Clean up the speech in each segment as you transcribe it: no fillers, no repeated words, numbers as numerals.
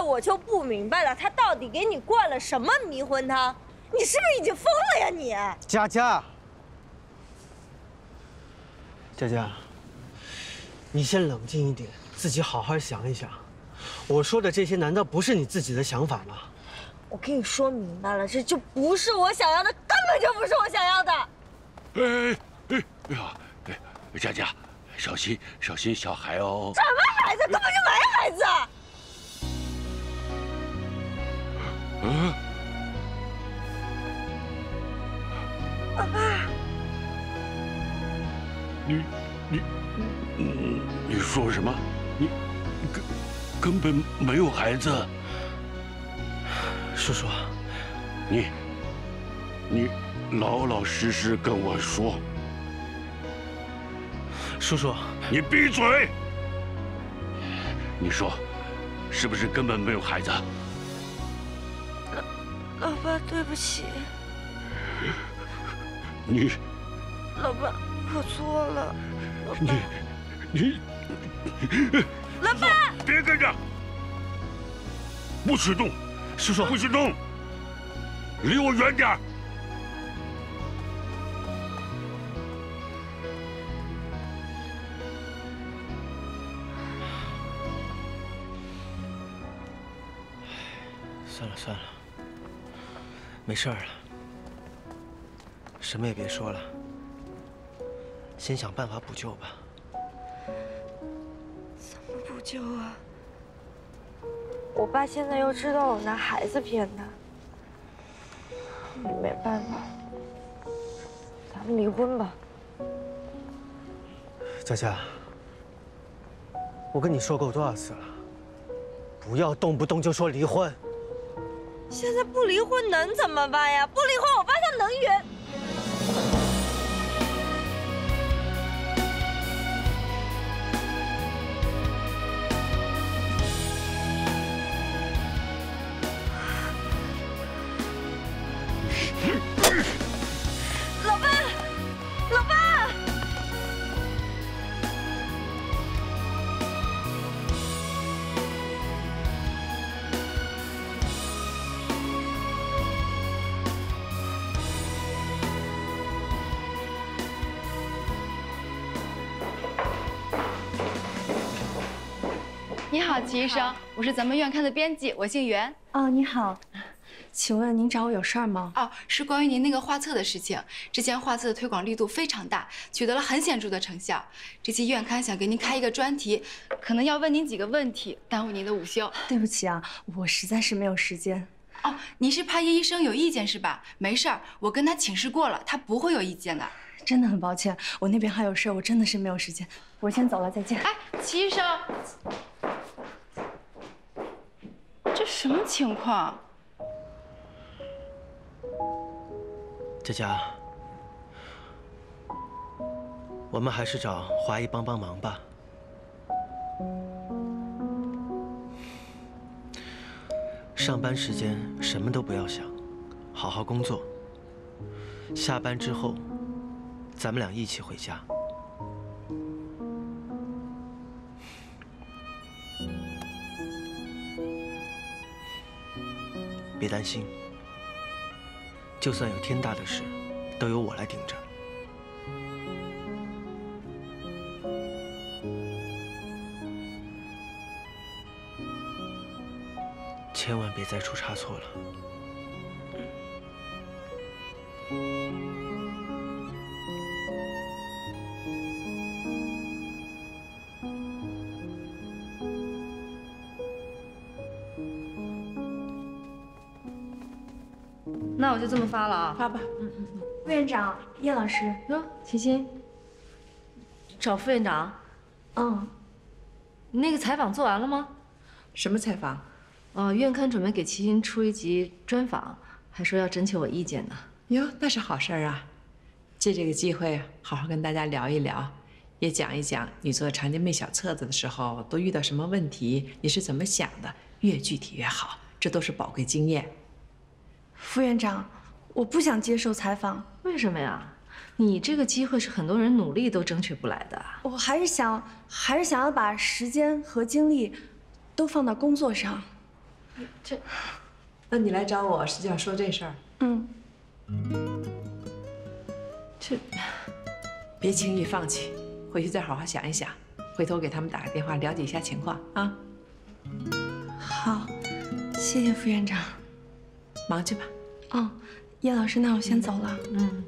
来我就不明白了，他到底给你灌了什么迷魂汤？你是不是已经疯了呀你？佳佳，佳佳，你先冷静一点，自己好好想一想。我说的这些难道不是你自己的想法吗？我跟你说明白了，这就不是我想要的，根本就不是我想要的。哎呀！ 佳佳，小心，小心小孩哦！什么孩子，根本就没孩子。嗯。爸爸，你说什么？你根本没有孩子。叔叔，你老老实实跟我说。 叔叔，你闭嘴！你说，是不是根本没有孩子？老爸，对不起。你，老爸，我错了。你，老爸，别跟着，不许动！叔叔，不许动，离我远点。 算了，没事了，什么也别说了，先想办法补救吧。怎么补救啊？我爸现在又知道我拿孩子骗他，没办法，咱们离婚吧。佳佳，我跟你说过多少次了，不要动不动就说离婚。 现在不离婚能怎么办呀？不离婚，我爸他能圆？老爸，老爸，齐医生，我是咱们院刊的编辑，我姓袁。哦，你好，请问您找我有事儿吗？哦，是关于您那个画册的事情。之前画册的推广力度非常大，取得了很显著的成效。这期院刊想给您开一个专题，可能要问您几个问题，耽误您的午休。对不起啊，我实在是没有时间。哦，你是怕叶医生有意见是吧？没事儿，我跟他请示过了，他不会有意见的。真的很抱歉，我那边还有事儿，我真的是没有时间。我先走了，再见。哎，齐医生。 这什么情况？佳佳，我们还是找华姨帮帮忙吧。上班时间什么都不要想，好好工作。下班之后，咱们俩一起回家。 别担心，就算有天大的事，都由我来顶着。千万别再出差错了。那我就这么发了啊，发吧。副院长，叶老师，哟，欣欣，找副院长。嗯，你那个采访做完了吗？什么采访？院刊准备给齐欣出一集专访，还说要征求我意见呢。哟，那是好事儿啊，借这个机会好好跟大家聊一聊，也讲一讲你做常见妹小册子的时候都遇到什么问题，你是怎么想的，越具体越好，这都是宝贵经验。 副院长，我不想接受采访。为什么呀？你这个机会是很多人努力都争取不来的。我还是想要把时间和精力都放到工作上。这，那你来找我是想说这事儿？嗯。这，别轻易放弃，回去再好好想一想，回头给他们打个电话了解一下情况啊。好，谢谢副院长。忙去吧。嗯，叶老师，那我先走了。嗯。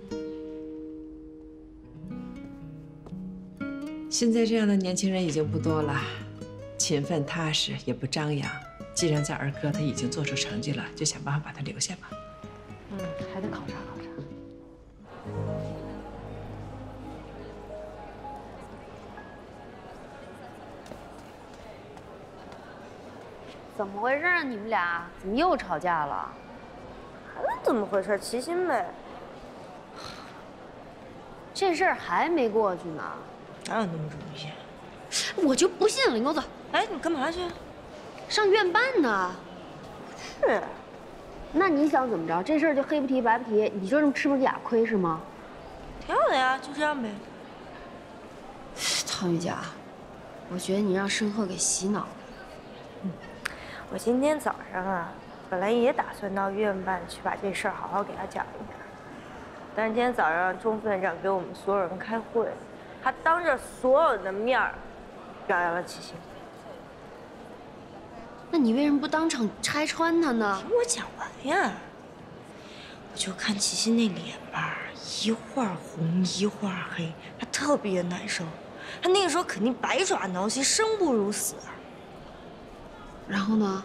现在这样的年轻人已经不多了，勤奋踏实，也不张扬。既然在儿科他已经做出成绩了，就想办法把他留下吧。嗯，还得考察考察。怎么回事啊？你们俩怎么又吵架了？还能怎么回事？齐心呗。这事儿还没过去呢。 哪有那么容易、啊？我就不信了！你跟我走。哎，你干嘛去？上院办呢。是。那你想怎么着？这事儿就黑不提白不提，你就这么吃不起俩亏是吗？挺好的呀，就这样呗。唐玉佳，我觉得你让申鹤给洗脑了。嗯。我今天早上啊，本来也打算到院办去把这事儿好好给他讲一讲，但是今天早上钟副院长给我们所有人开会。 他当着所有的面儿表扬了齐心，那你为什么不当场拆穿他呢？听我讲完呀！我就看齐心那脸吧，一会儿红一会儿黑，他特别难受。他那个时候肯定百爪挠心，生不如死。然后呢？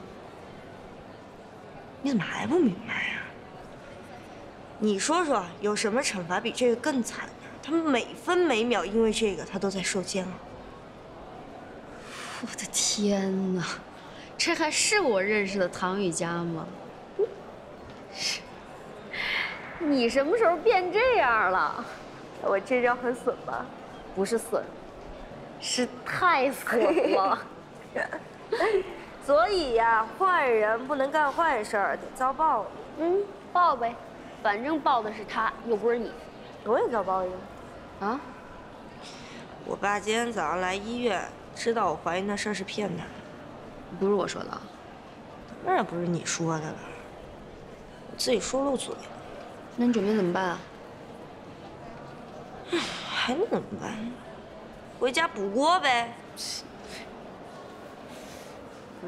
你怎么还不明白呀？你说说，有什么惩罚比这个更惨的？ 他每分每秒，因为这个，他都在受煎熬。我的天哪，这还是我认识的唐雨佳吗？你什么时候变这样了？我这招很损吧？不是损，是太损了。所以呀，坏人不能干坏事儿，得遭报。嗯，报呗，反正报的是他，又不是你。我也遭报应。 啊！我爸今天早上来医院，知道我怀孕的事是骗他的，不是我说的，当然不是你说的了，我自己说漏嘴了。那你准备怎么办啊？还能怎么办？回家补锅呗。嗯。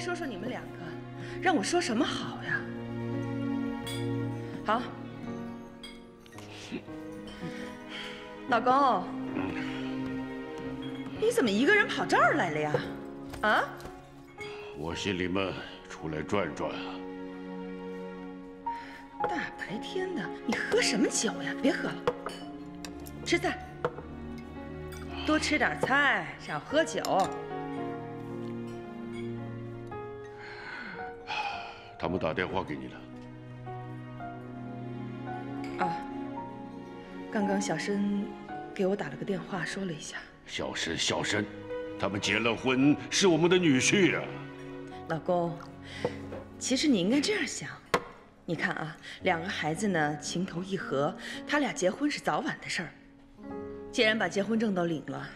说说你们两个，让我说什么好呀？好，老公，你怎么一个人跑这儿来了呀？啊？我心里闷，出来转转啊。大白天的，你喝什么酒呀？别喝了，吃菜，多吃点菜，少喝酒。 他们打电话给你了。啊，刚刚小申给我打了个电话，说了一下。小申，他们结了婚，是我们的女婿啊。老公，其实你应该这样想，你看啊，两个孩子呢情投意合，他俩结婚是早晚的事儿。既然把结婚证都领了，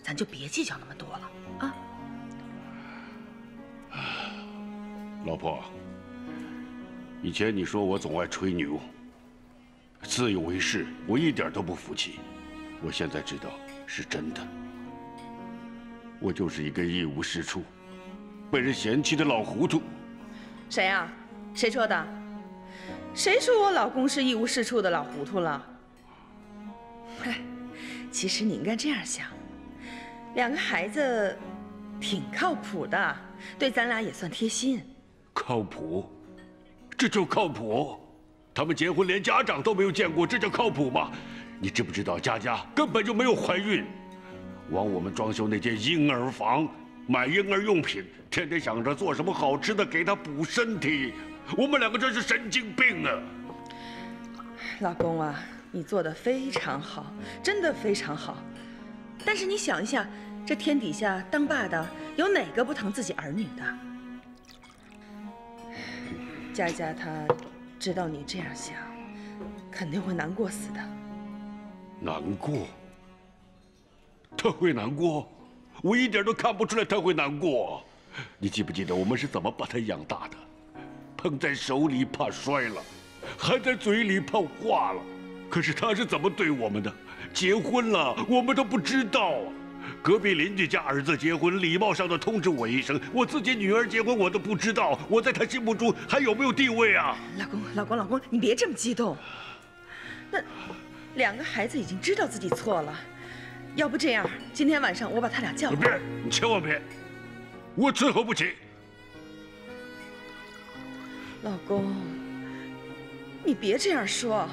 咱就别计较那么多了啊。 老婆，以前你说我总爱吹牛，自以为是，我一点都不服气。我现在知道是真的，我就是一个一无是处、被人嫌弃的老糊涂。谁啊？谁说的？谁说我老公是一无是处的老糊涂了？哎，其实你应该这样想，两个孩子挺靠谱的，对咱俩也算贴心。 靠谱，这就靠谱。他们结婚连家长都没有见过，这叫靠谱吗？你知不知道，佳佳根本就没有怀孕，往我们装修那间婴儿房，买婴儿用品，天天想着做什么好吃的给她补身体。我们两个真是神经病啊！老公啊，你做得非常好，真的非常好。但是你想一下，这天底下当爸的有哪个不疼自己儿女的？佳佳她知道你这样想，肯定会难过死的。难过？她会难过？我一点都看不出来她会难过。你记不记得我们是怎么把她养大的？捧在手里怕摔了，含在嘴里怕化了。 可是他是怎么对我们的？结婚了，我们都不知道啊。隔壁邻居家儿子结婚，礼貌上的通知我一声；我自己女儿结婚，我都不知道。我在他心目中还有没有地位啊？老公，你别这么激动。那两个孩子已经知道自己错了，要不这样，今天晚上我把他俩叫来。别，你千万别，我伺候不起。老公，你别这样说。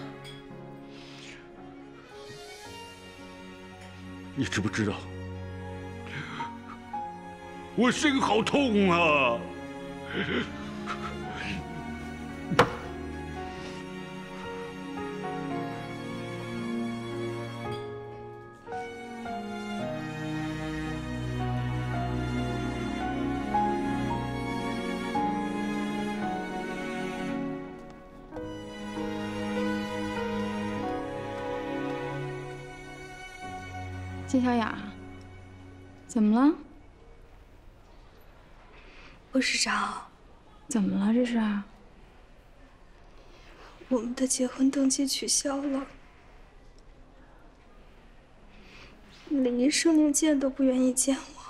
你知不知道，我心好痛啊！金小雅，怎么了？我是找，怎么了这是？我们的结婚登记取消了，李医生连见都不愿意见我。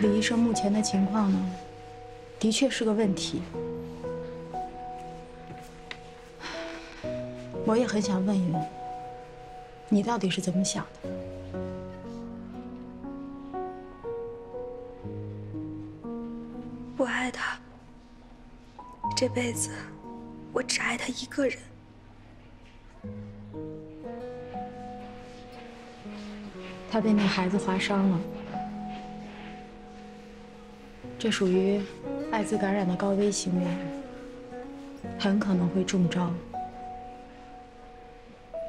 李医生目前的情况呢，的确是个问题。我也很想问一问，你到底是怎么想的？我爱他，这辈子我只爱他一个人。他被那孩子划伤了。 这属于艾滋感染的高危行为，很可能会中招。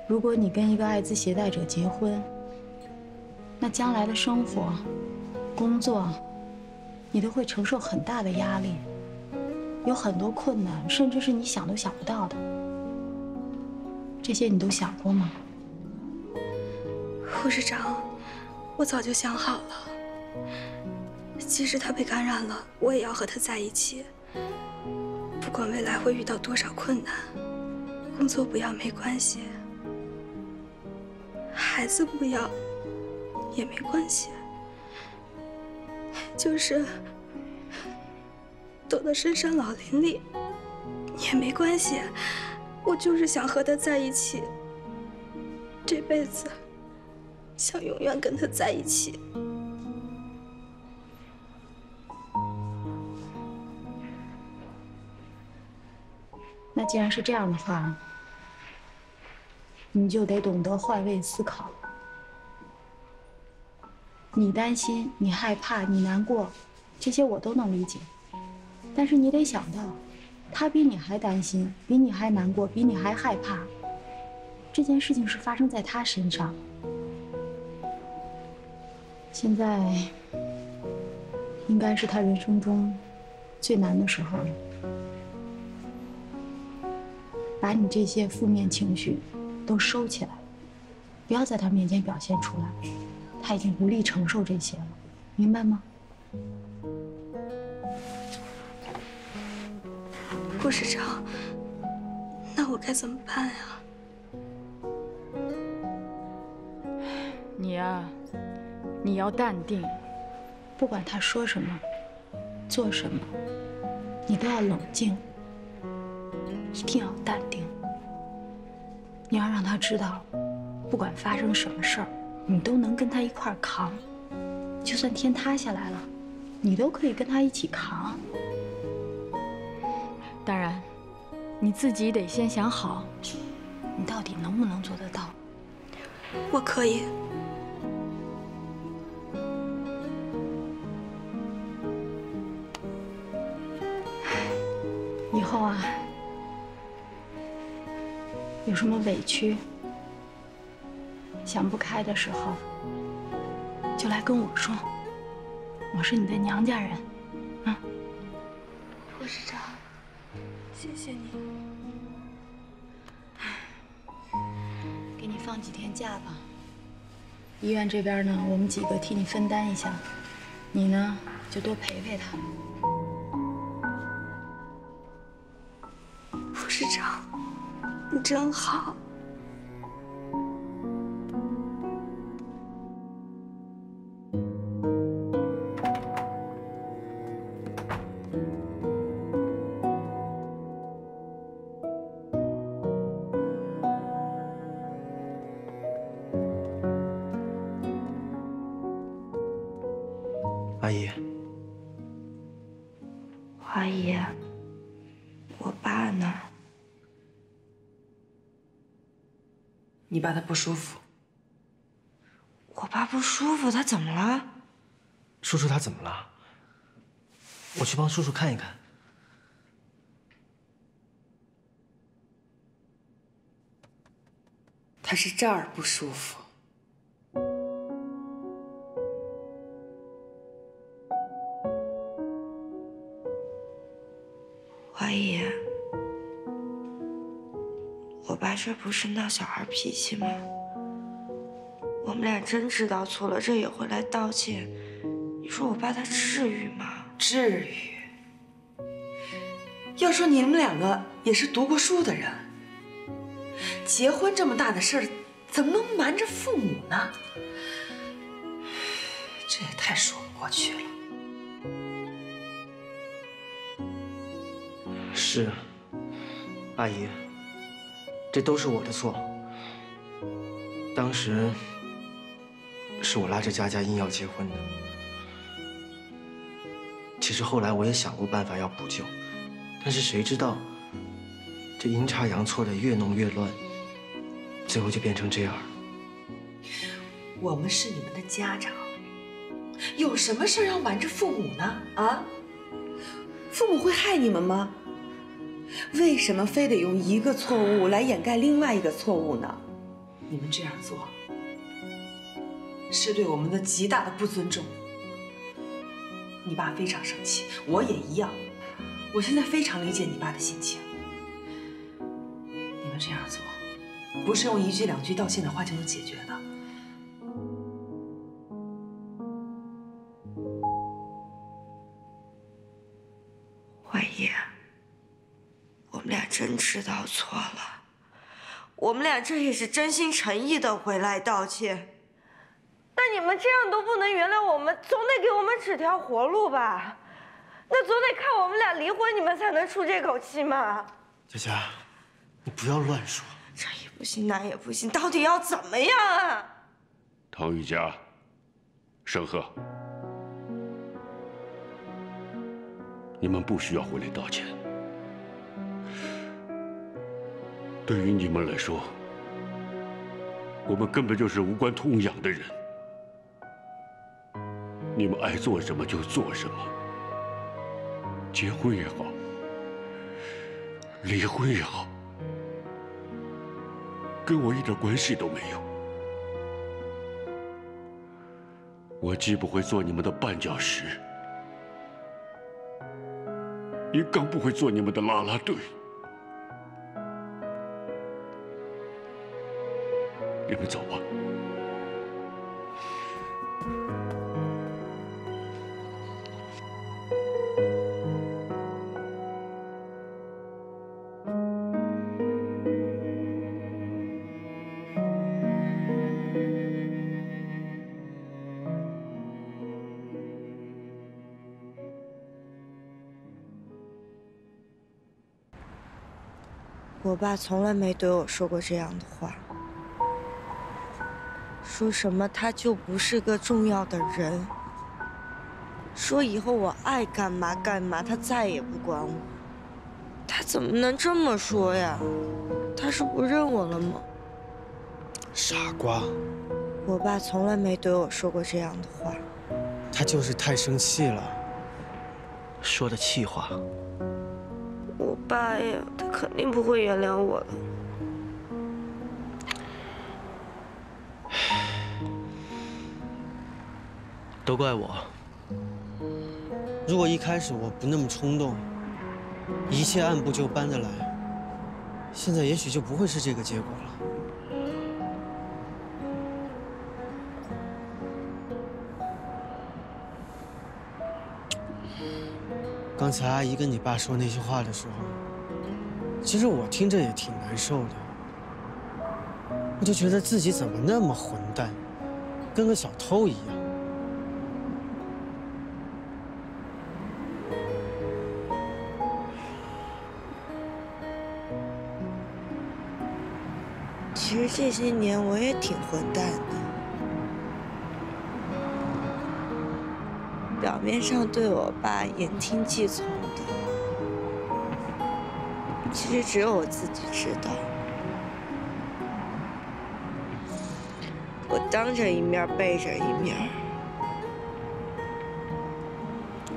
如果你跟一个艾滋携带者结婚，那将来的生活、工作，你都会承受很大的压力，有很多困难，甚至是你想都想不到的。这些你都想过吗？护士长，我早就想好了。 即使他被感染了，我也要和他在一起。不管未来会遇到多少困难，工作不要没关系，孩子不要也没关系，就是躲到深山老林里也没关系。我就是想和他在一起，这辈子想永远跟他在一起。 那既然是这样的话，你就得懂得换位思考。你担心，你害怕，你难过，这些我都能理解。但是你得想到，他比你还担心，比你还难过，比你还害怕。这件事情是发生在他身上。现在应该是他人生中最难的时候了。 把你这些负面情绪都收起来，不要在他面前表现出来，他已经无力承受这些了，明白吗？护士长，那我该怎么办呀？你呀，你要淡定，不管他说什么，做什么，你都要冷静。 一定要淡定。你要让他知道，不管发生什么事儿，你都能跟他一块儿扛。就算天塌下来了，你都可以跟他一起扛。当然，你自己得先想好，你到底能不能做得到。我可以。候啊，有什么委屈、想不开的时候，就来跟我说。我是你的娘家人，啊。护士长，谢谢你。给你放几天假吧。医院这边呢，我们几个替你分担一下，你呢就多陪陪他们。 市长，你真好。阿姨，华姨，我爸呢？ 你爸他不舒服。我爸不舒服，他怎么了？叔叔他怎么了？我去帮叔叔看一看。他是这儿不舒服。华姨。 我爸这不是闹小孩脾气吗？我们俩真知道错了，这也回来道歉。你说我爸他至于吗？至于。要说你们两个也是读过书的人，结婚这么大的事儿，怎么能瞒着父母呢？这也太说不过去了。是，阿姨。 这都是我的错。当时是我拉着佳佳硬要结婚的。其实后来我也想过办法要补救，但是谁知道这阴差阳错的越弄越乱，最后就变成这样。我们是你们的家长，有什么事要瞒着父母呢？啊？父母会害你们吗？ 为什么非得用一个错误来掩盖另外一个错误呢？你们这样做是对我们的极大的不尊重。你爸非常生气，我也一样。我现在非常理解你爸的心情。你们这样做不是用一句两句道歉的话就能解决的。怀疑。 我们俩真知道错了，我们俩这也是真心诚意的回来道歉。但你们这样都不能原谅我们，总得给我们指条活路吧？那总得看我们俩离婚，你们才能出这口气嘛。佳佳，你不要乱说。这也不行，那也不行，到底要怎么样啊？唐雨佳，盛鹤，你们不需要回来道歉。 对于你们来说，我们根本就是无关痛痒的人。你们爱做什么就做什么，结婚也好，离婚也好，跟我一点关系都没有。我既不会做你们的绊脚石，也更不会做你们的啦啦队。 你们走吧。我爸从来没对我说过这样的话。 说什么他就不是个重要的人。说以后我爱干嘛干嘛，他再也不管我。他怎么能这么说呀？他是不认我了吗？傻瓜！我爸从来没对我说过这样的话。他就是太生气了，说的气话。我爸呀，他肯定不会原谅我的。都怪我。如果一开始我不那么冲动，一切按部就班的来，现在也许就不会是这个结果了。 刚才阿姨跟你爸说那些话的时候，其实我听着也挺难受的。我就觉得自己怎么那么混蛋，跟个小偷一样。其实这些年我也挺混蛋的，表面上对我爸言听计从。 其实只有我自己知道，我当着一面背着一面，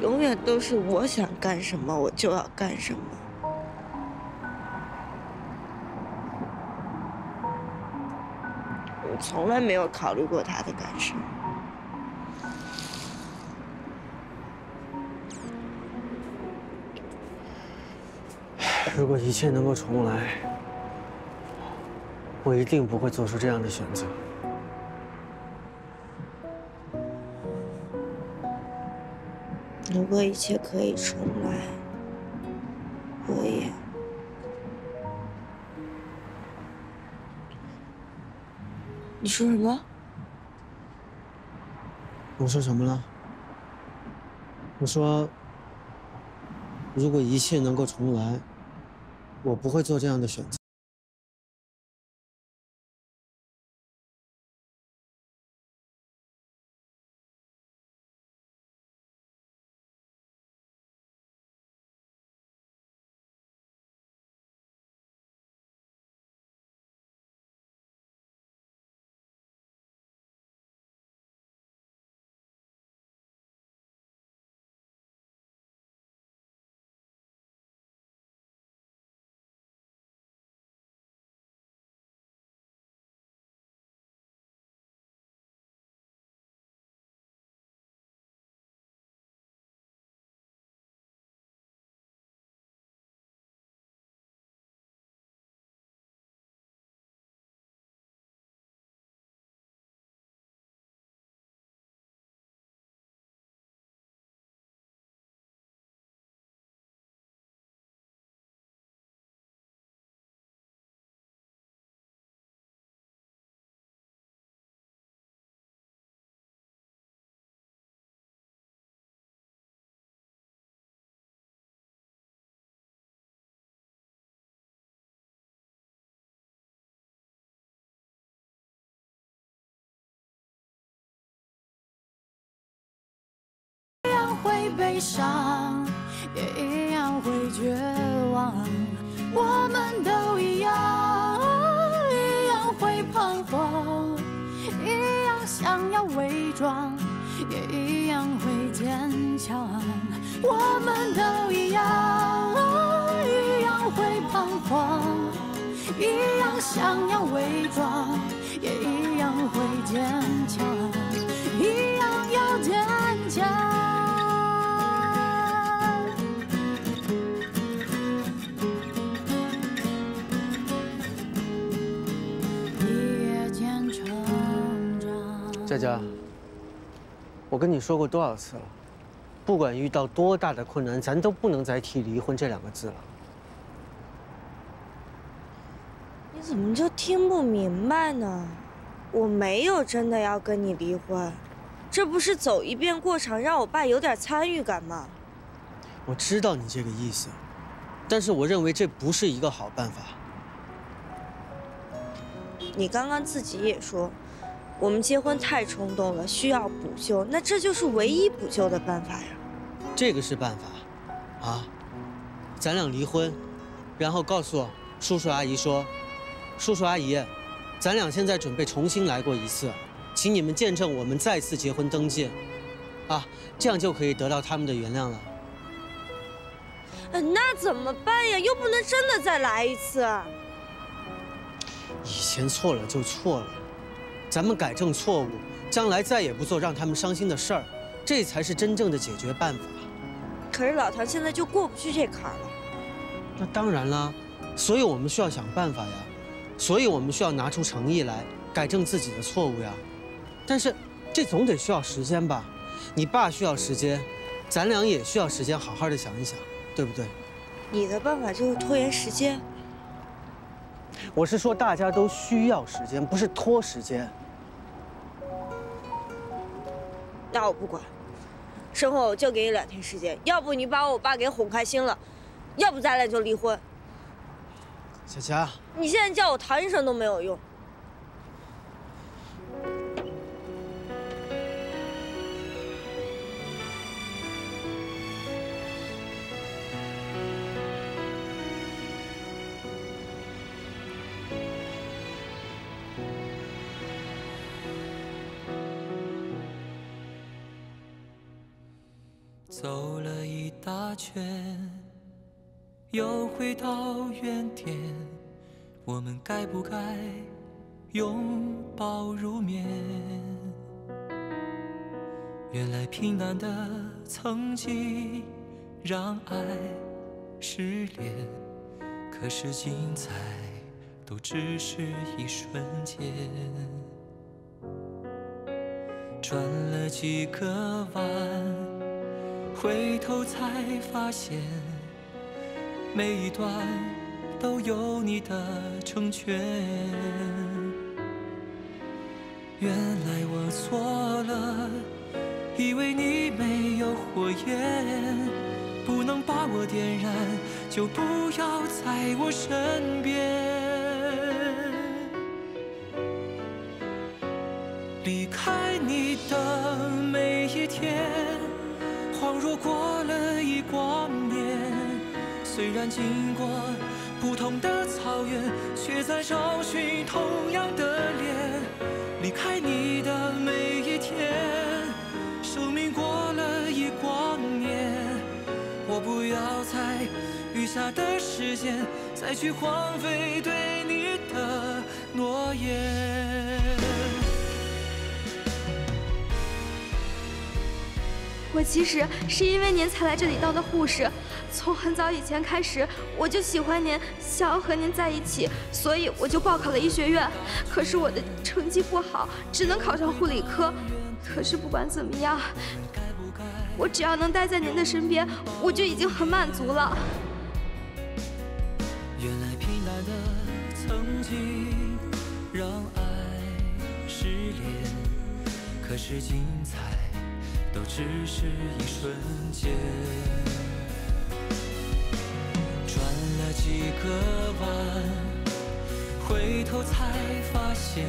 永远都是我想干什么我就要干什么。我从来没有考虑过他的感受。 如果一切能够重来，我一定不会做出这样的选择。如果一切可以重来，我也……你说什么？我说什么了？我说，如果一切能够重来。 我不会做这样的选择。会悲伤，也一样会绝望。我们都一样，一样会彷徨，一样想要伪装，也一样会坚强。我们都一样，一样会彷徨，一样想要伪装，也一样会坚强，一样要坚强。 佳佳，我跟你说过多少次了，不管遇到多大的困难，咱都不能再提离婚这两个字了。你怎么就听不明白呢？我没有真的要跟你离婚，这不是走一遍过场，让我爸有点参与感吗？我知道你这个意思，但是我认为这不是一个好办法。你刚刚自己也说。 我们结婚太冲动了，需要补救，那这就是唯一补救的办法呀。这个是办法，啊，咱俩离婚，然后告诉叔叔阿姨说，叔叔阿姨，咱俩现在准备重新来过一次，请你们见证我们再次结婚登记，啊，这样就可以得到他们的原谅了。那怎么办呀？又不能真的再来一次。以前错了就错了，咱们改正错误，将来再也不做让他们伤心的事儿，这才是真正的解决办法。可是老唐现在就过不去这坎儿了。那当然啦，所以我们需要想办法呀，所以我们需要拿出诚意来改正自己的错误呀。但是这总得需要时间吧？你爸需要时间，咱俩也需要时间好好的想一想，对不对？你的办法就是拖延时间。我是说大家都需要时间，不是拖时间。那我不管。 身后我就给你2天时间，要不你把我爸给哄开心了，要不咱俩就离婚。小佳，你现在叫我唐医生都没有用。走了一大圈，又回到原点。我们该不该拥抱入眠？原来平淡的曾经让爱失联，可是精彩都只是一瞬间。转了几个弯。 回头才发现，每一段都有你的成全。原来我错了，以为你没有火焰，不能把我点燃，就不要在我身边。离开你的每一天。 恍若过了一光年，虽然经过不同的草原，却在找寻同样的脸。离开你的每一天，生命过了一光年，我不要在余下的时间再去荒废对你的诺言。 我其实是因为您才来这里当的护士，从很早以前开始我就喜欢您，想要和您在一起，所以我就报考了医学院。可是我的成绩不好，只能考上护理科。可是不管怎么样，我只要能待在您的身边，我就已经很满足了。原来平淡的曾经让爱失联，可是精彩。 都只是一瞬间，转了几个弯，回头才发现，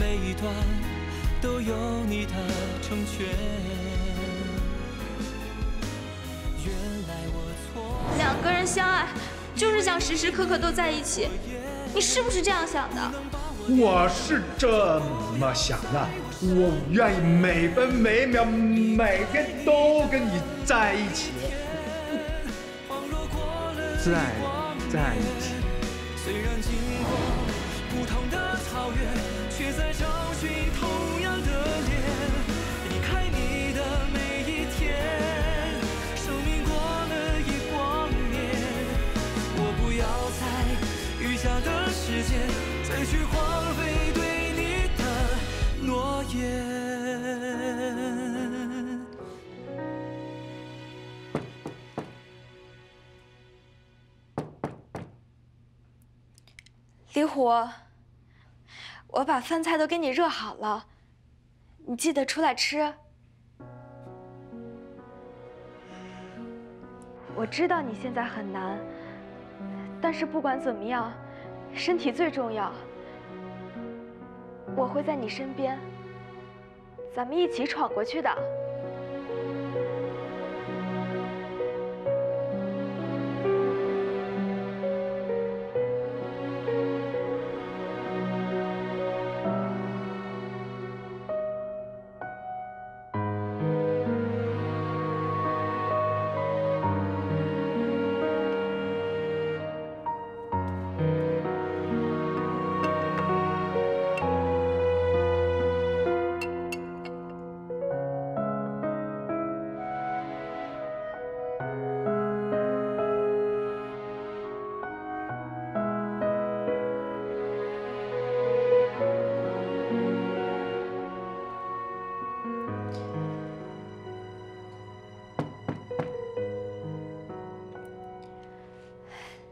每一段都有你的成全。原来我错了。两个人相爱，就是想时时刻刻都在一起，你是不是这样想的？我是这么想的。 我愿意每分每秒、每天都跟你在一起，在一起。虽然经过不同的草原，却在找寻同样的脸。离开你的每一天，生命过了一光年。我不要在余下的时间再去荒废对。 诺言。李虎，我把饭菜都给你热好了，你记得出来吃。我知道你现在很难，但是不管怎么样，身体最重要。 我会在你身边，咱们一起闯过去的。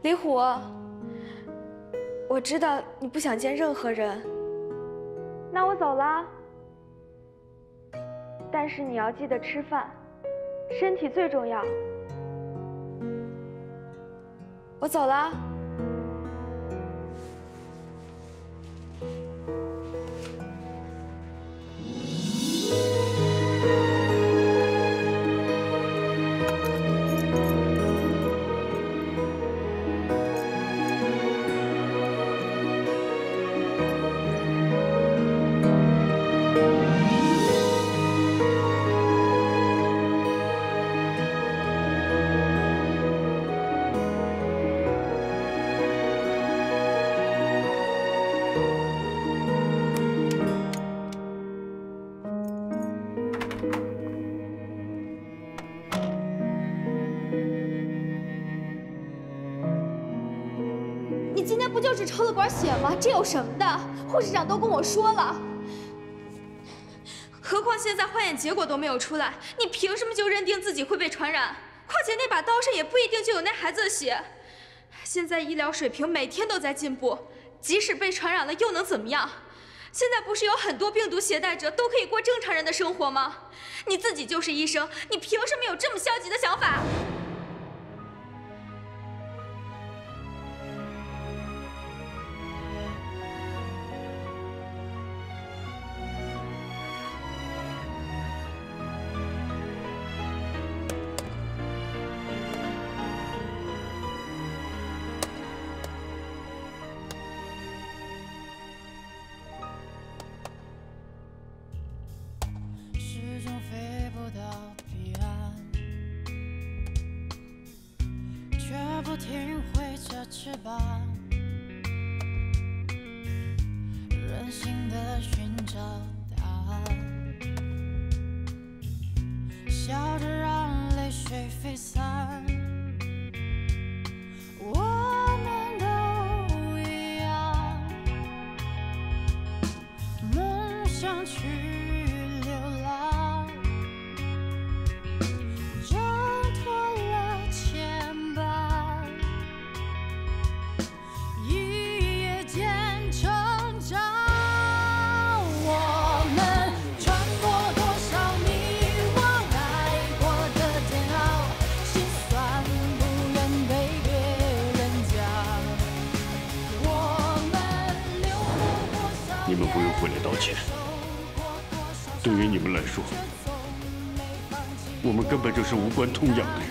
李虎，我知道你不想见任何人，那我走了。但是你要记得吃饭，身体最重要。我走了。不就是抽了管血吗？这有什么的？护士长都跟我说了。何况现在化验结果都没有出来，你凭什么就认定自己会被传染？况且那把刀上也不一定就有那孩子的血。现在医疗水平每天都在进步，即使被传染了又能怎么样？现在不是有很多病毒携带者都可以过正常人的生活吗？你自己就是医生，你凭什么有这么消极的想法？ 对于你们来说，我们根本就是无关痛痒的人。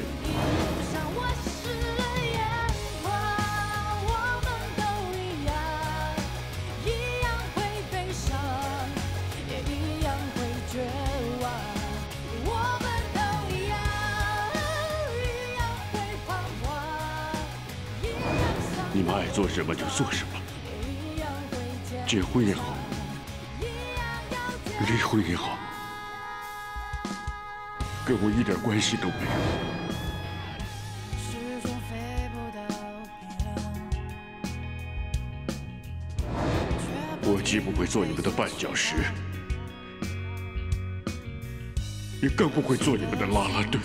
你们爱做什么就做什么，结婚也好。 离婚也好，跟我一点关系都没有。我既不会做你们的绊脚石，也更不会做你们的啦啦队。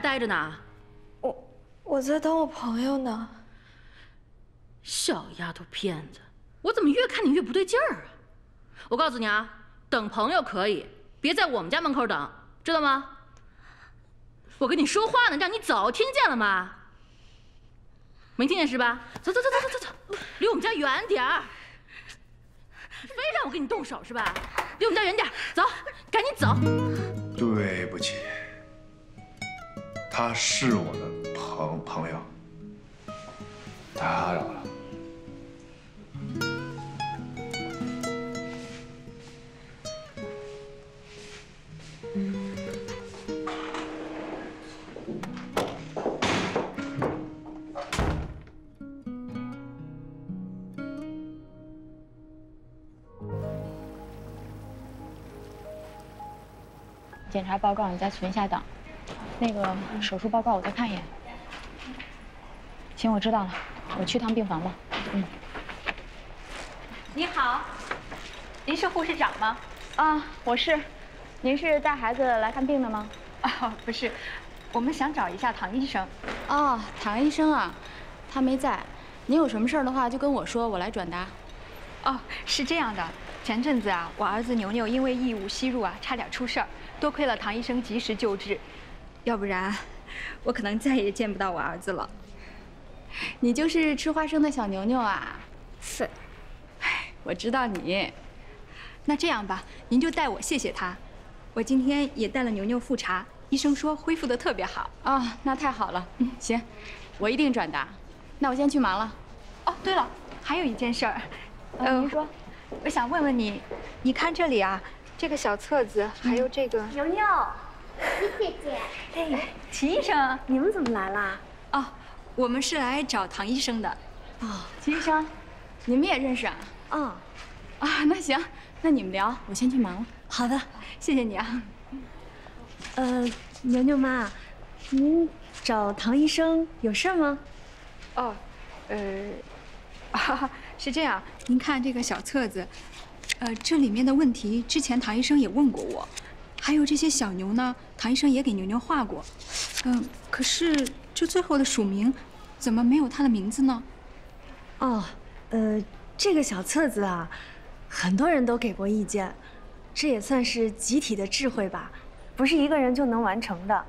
待着呢，我在等我朋友呢。小丫头片子，我怎么越看你越不对劲儿啊！我告诉你啊，等朋友可以，别在我们家门口等，知道吗？我跟你说话呢，让你早听见了吗？没听见是吧？走走走走走走走，离我们家远点儿。非让我跟你动手是吧？离我们家远点儿，走，赶紧走。对不起，他是我的朋友，打扰了。 检查报告你在群下档，那个手术报告我再看一眼。行，我知道了，我去趟病房吧。嗯。你好，您是护士长吗？啊，我是。您是带孩子来看病的吗？啊，不是，我们想找一下唐医生。哦，唐医生啊，他没在。您有什么事儿的话就跟我说，我来转达。哦，是这样的。 前阵子啊，我儿子牛牛因为异物吸入啊，差点出事儿，多亏了唐医生及时救治，要不然我可能再也见不到我儿子了。你就是吃花生的小牛牛啊？是。哎，我知道你。那这样吧，您就代我谢谢他。我今天也带了牛牛复查，医生说恢复得特别好。哦，那太好了。嗯，行，我一定转达。那我先去忙了。哦，对了，还有一件事儿。您说。 我想问问你，你看这里啊，这个小册子，还有这个牛牛，李姐姐，哎，秦医生，你们怎么来啦？哦，我们是来找唐医生的。哦，秦医生，你们也认识啊？嗯，啊，那行，那你们聊，我先去忙了。好的，谢谢你啊。牛牛妈，您找唐医生有事吗？哦，啊。 是这样，您看这个小册子，这里面的问题之前唐医生也问过我，还有这些小牛呢，唐医生也给牛牛画过，可是这最后的署名，怎么没有他的名字呢？哦，这个小册子啊，很多人都给过意见，这也算是集体的智慧吧，不是一个人就能完成的。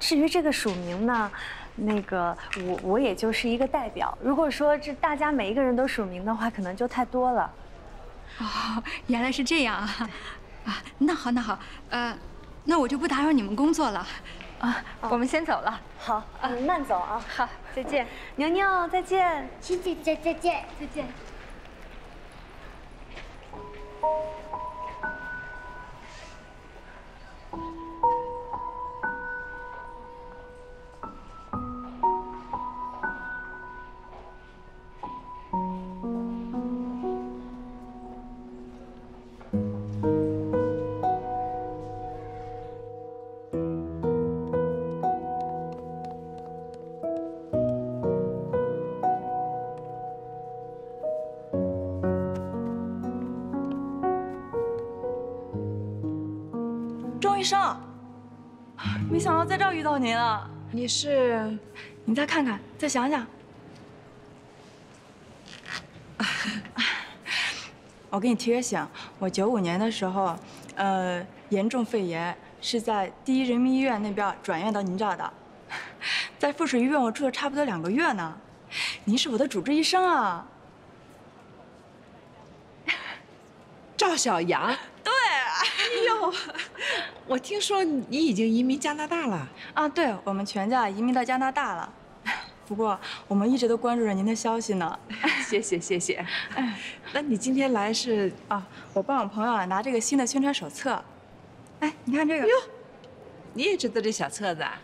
至于这个署名呢？ 那个，我也就是一个代表。如果说这大家每一个人都署名的话，可能就太多了。哦，原来是这样啊！啊，那好那好，那我就不打扰你们工作了。啊，我们先走了。好，慢走啊。好，再见，牛牛，再见，琪姐姐，再见，再见。医生，没想到在这儿遇到您了。你再看看，再想想。我给你提个醒，我95年的时候，严重肺炎，是在第一人民医院那边转院到您这儿的，在附属医院我住了差不多2个月呢。您是我的主治医生啊，赵小阳。对，哎呦。 我听说你已经移民加拿大了啊！对，我们全家移民到加拿大了。不过我们一直都关注着您的消息呢。谢谢谢谢。那你今天来是啊？我帮我朋友啊拿这个新的宣传手册。哎，你看这个。哟，你也知道这小册子啊？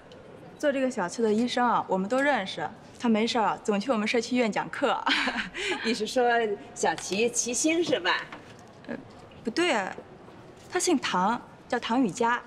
做这个小册的医生啊，我们都认识。他没事儿总去我们社区医院讲课。你是说小齐星是吧？不对，他姓唐。 叫唐雨佳，